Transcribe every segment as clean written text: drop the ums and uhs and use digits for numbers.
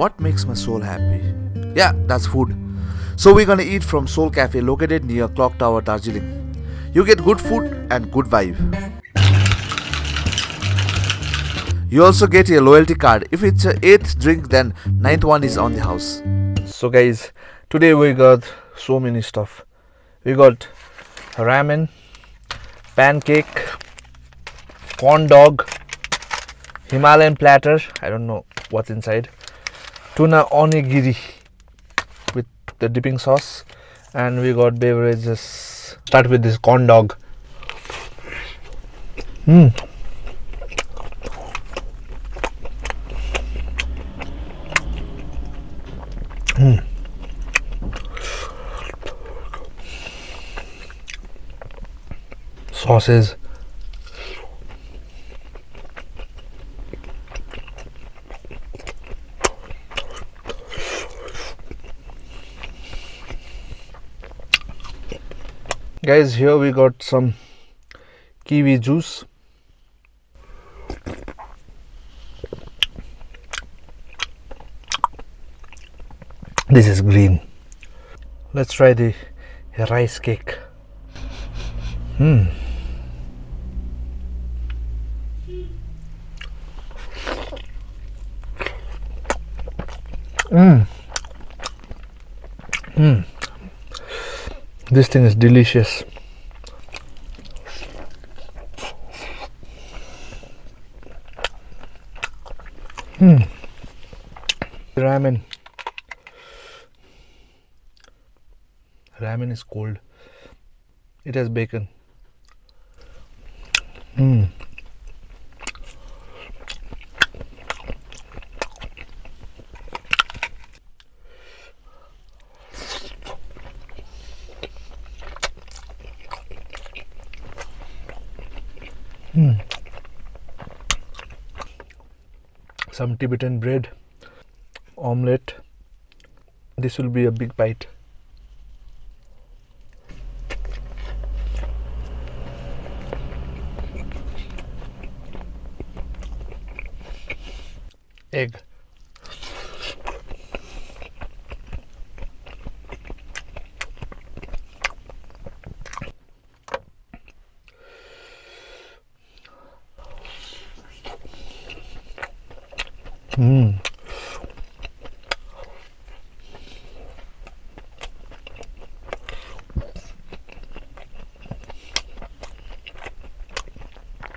what makes my soul happy? Yeah, that's food. So we're gonna eat from Soul Cafe located near Clock Tower, Darjeeling. You get good food and good vibe. You also get a loyalty card. If it's your 8th drink, then 9th one is on the house. So guys, today we got so many stuff. We got ramen, pancake, corn dog, Himalayan platter, I don't know what's inside, tuna onigiri with the dipping sauce, and we got beverages. Start with this corn dog. Sauces. Guys, here we got some kiwi juice. This is green. Let's try the rice cake. This thing is delicious. Ramen. Ramen is cold. It has bacon. Some Tibetan bread, omelette. This will be a big bite. Egg.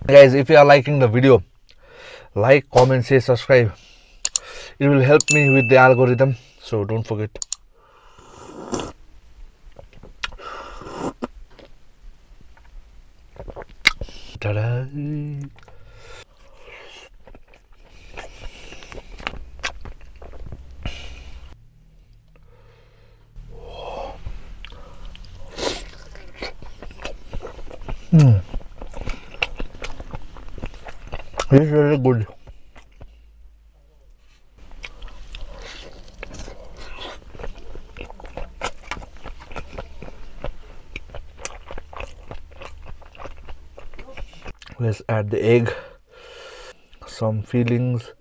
Guys, if you are liking the video, like, comment, share, subscribe. It will help me with the algorithm, so don't forget. Ta-da! It's really good. Let's add the egg, some fillings.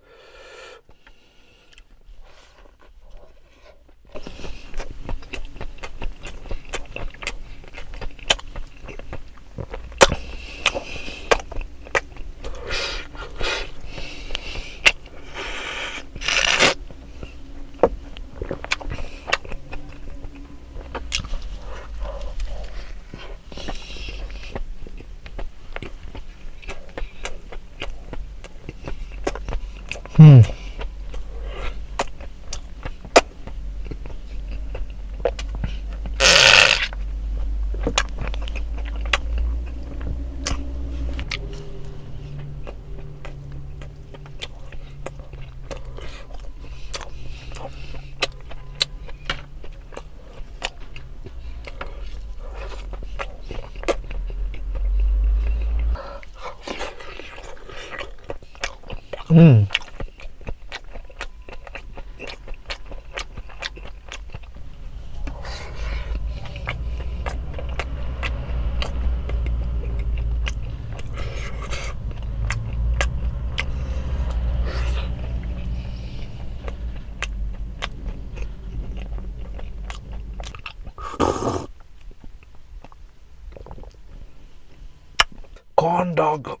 one dog.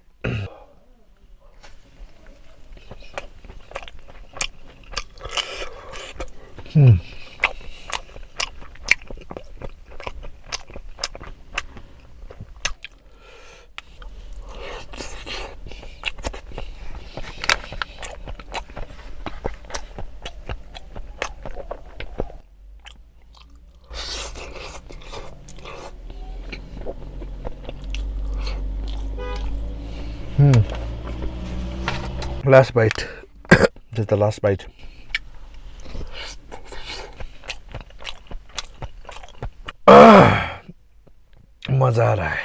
Last bite. This is the last bite. मजा आ रहा है.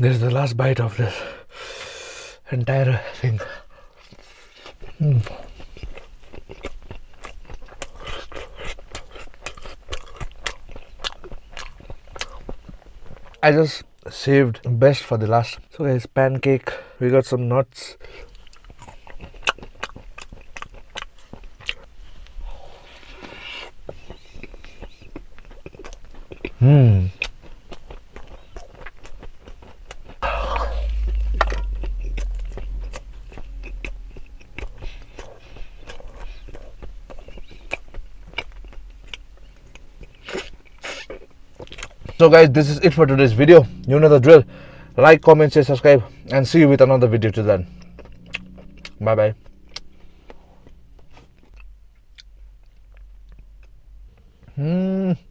This is the last bite of this entire thing. I just saved best for the last. So guys, pancake, we got some nuts. So guys, this is it for today's video. You know the drill. Like, comment, share, subscribe, and see you with another video. Till then, bye bye.